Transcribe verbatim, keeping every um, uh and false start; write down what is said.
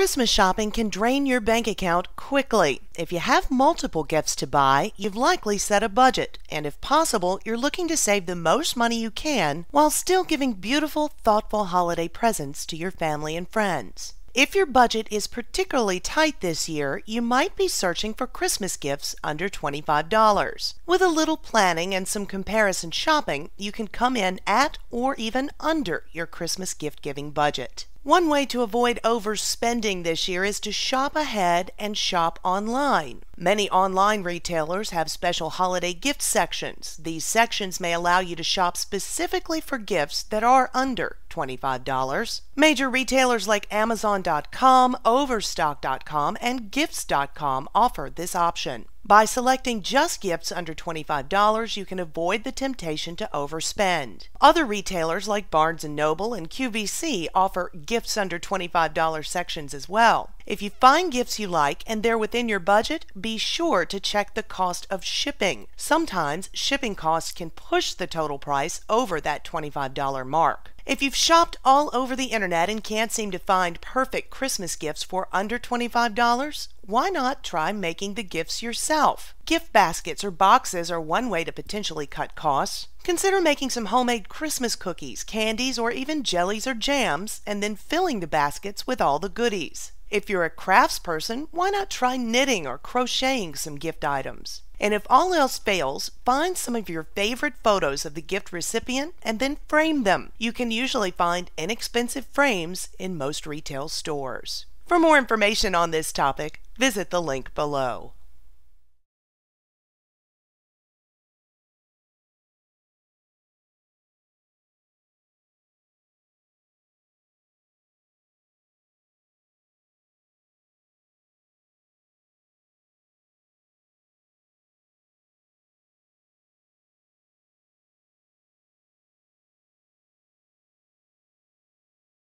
Christmas shopping can drain your bank account quickly. If you have multiple gifts to buy, you've likely set a budget, and if possible, you're looking to save the most money you can while still giving beautiful, thoughtful holiday presents to your family and friends. If your budget is particularly tight this year, you might be searching for Christmas gifts under twenty-five dollars. With a little planning and some comparison shopping, you can come in at or even under your Christmas gift-giving budget. One way to avoid overspending this year is to shop ahead and shop online. Many online retailers have special holiday gift sections. These sections may allow you to shop specifically for gifts that are under twenty-five dollars. Major retailers like Amazon dot com, Overstock dot com, and Gifts dot com offer this option. By selecting just gifts under twenty-five dollars, you can avoid the temptation to overspend. Other retailers like Barnes and Noble and Q V C offer gifts under twenty-five dollars sections as well. If you find gifts you like and they're within your budget, be sure to check the cost of shipping. Sometimes shipping costs can push the total price over that twenty-five dollar mark. If you've shopped all over the internet and can't seem to find perfect Christmas gifts for under twenty-five dollars, why not try making the gifts yourself? Gift baskets or boxes are one way to potentially cut costs. Consider making some homemade Christmas cookies, candies, or even jellies or jams, and then filling the baskets with all the goodies. If you're a craftsperson, why not try knitting or crocheting some gift items? And if all else fails, find some of your favorite photos of the gift recipient and then frame them. You can usually find inexpensive frames in most retail stores. For more information on this topic, visit the link below.